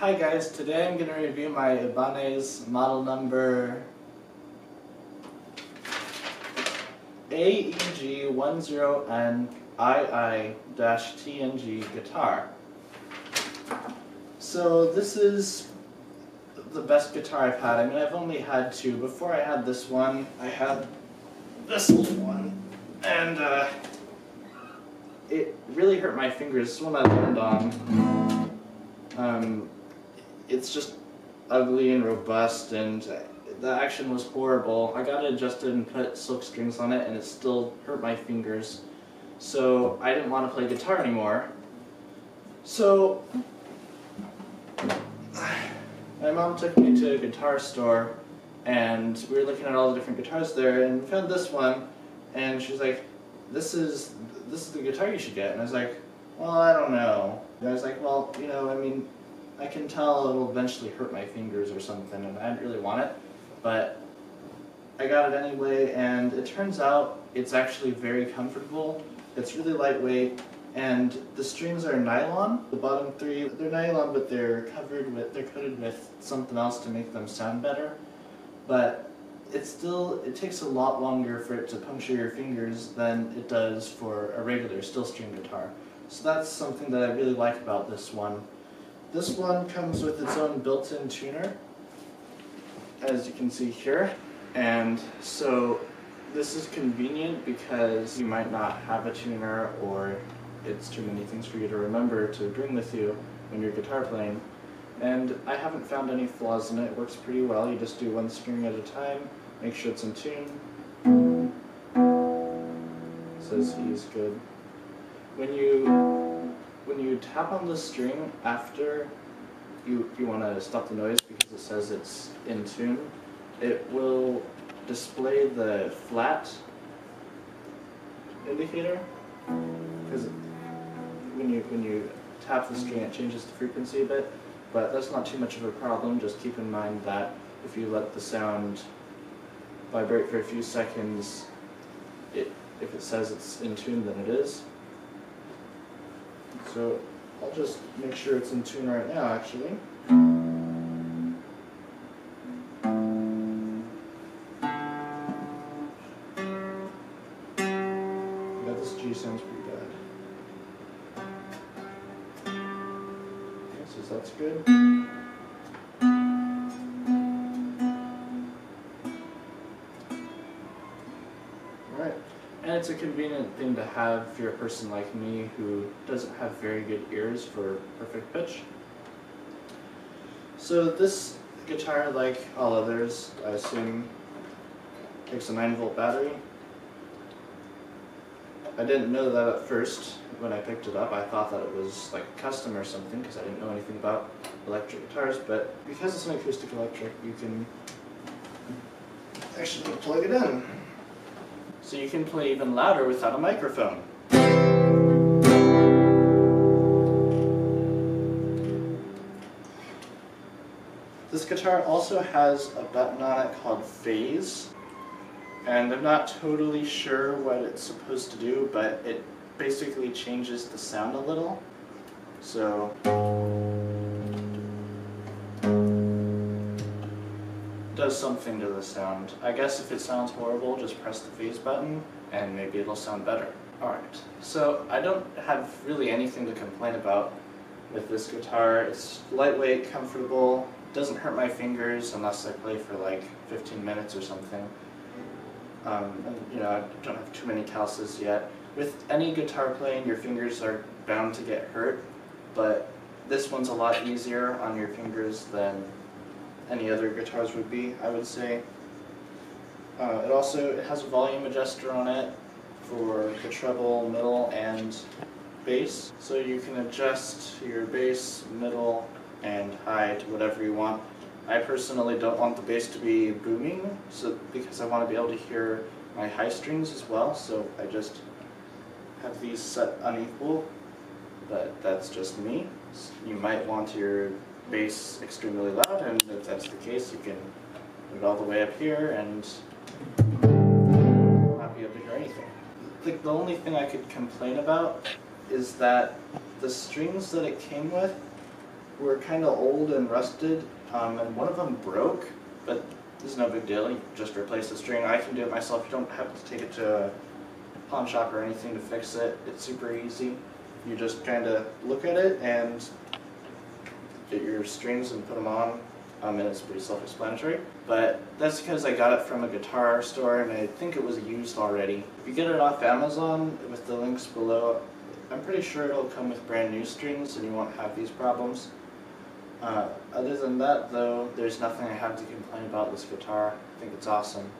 Hi guys, today I'm going to review my Ibanez model number AEG10NII-TNG guitar. So this is the best guitar I've had. I mean, I've only had two. Before I had this one, I had this one, and it really hurt my fingers. This one I learned on. It's just ugly and robust, and the action was horrible. I got it adjusted and put silk strings on it, and it still hurt my fingers. So I didn't want to play guitar anymore. So my mom took me to a guitar store, and we were looking at all the different guitars there, and we found this one, and she's like, this is the guitar you should get. And I was like, well, I don't know. And I was like, well, you know, I mean, I can tell it'll eventually hurt my fingers or something, and I didn't really want it, but I got it anyway, and it turns out it's actually very comfortable. It's really lightweight, and the strings are nylon. The bottom three, they're nylon, but they're coated with something else to make them sound better. But it takes a lot longer for it to puncture your fingers than it does for a regular steel string guitar. So that's something that I really like about this one. This one comes with its own built-in tuner, as you can see here. And so this is convenient because you might not have a tuner, or it's too many things for you to remember to bring with you when you're guitar playing. And I haven't found any flaws in it. It works pretty well. You just do one string at a time, make sure it's in tune. It says E is good. When you tap on the string after you want to stop the noise because it says it's in tune, it will display the flat indicator, because when you tap the string it changes the frequency a bit, but that's not too much of a problem. Just keep in mind that if you let the sound vibrate for a few seconds, if it says it's in tune, then it is. So I'll just make sure it's in tune right now, actually. Yeah, this G sounds pretty bad. Okay, so that's good. Alright. And it's a convenient thing to have for a person like me who doesn't have very good ears for perfect pitch. So this guitar, like all others, I assume, takes a 9-volt battery. I didn't know that at first when I picked it up. I thought that it was like custom or something because I didn't know anything about electric guitars, but because it's an acoustic electric, you can actually plug it in. So you can play even louder without a microphone. This guitar also has a button on it called Phase, and I'm not totally sure what it's supposed to do, but it basically changes the sound a little. So does something to the sound. I guess if it sounds horrible, just press the phase button and maybe it'll sound better. Alright, so I don't have really anything to complain about with this guitar. It's lightweight, comfortable, doesn't hurt my fingers unless I play for like 15 minutes or something. And, you know, I don't have too many calluses yet. With any guitar playing, your fingers are bound to get hurt, but this one's a lot easier on your fingers than any other guitars would be, I would say. It has a volume adjuster on it for the treble, middle, and bass. So you can adjust your bass, middle, and high to whatever you want. I personally don't want the bass to be booming, so because I want to be able to hear my high strings as well, so I just have these set unequal, but that's just me. So you might want your bass extremely loud, and if that's the case, you can put it all the way up here and not be able to hear anything. The only thing I could complain about is that the strings that it came with were kind of old and rusted, and one of them broke, but this is no big deal. You just replace the string. I can do it myself. You don't have to take it to a pawn shop or anything to fix it. It's super easy. You just kind of look at it and get your strings and put them on, and it's pretty self-explanatory. But that's because I got it from a guitar store, and I think it was used already. If you get it off Amazon with the links below, I'm pretty sure it'll come with brand new strings and you won't have these problems. Other than that, though, there's nothing I have to complain about this guitar. I think it's awesome.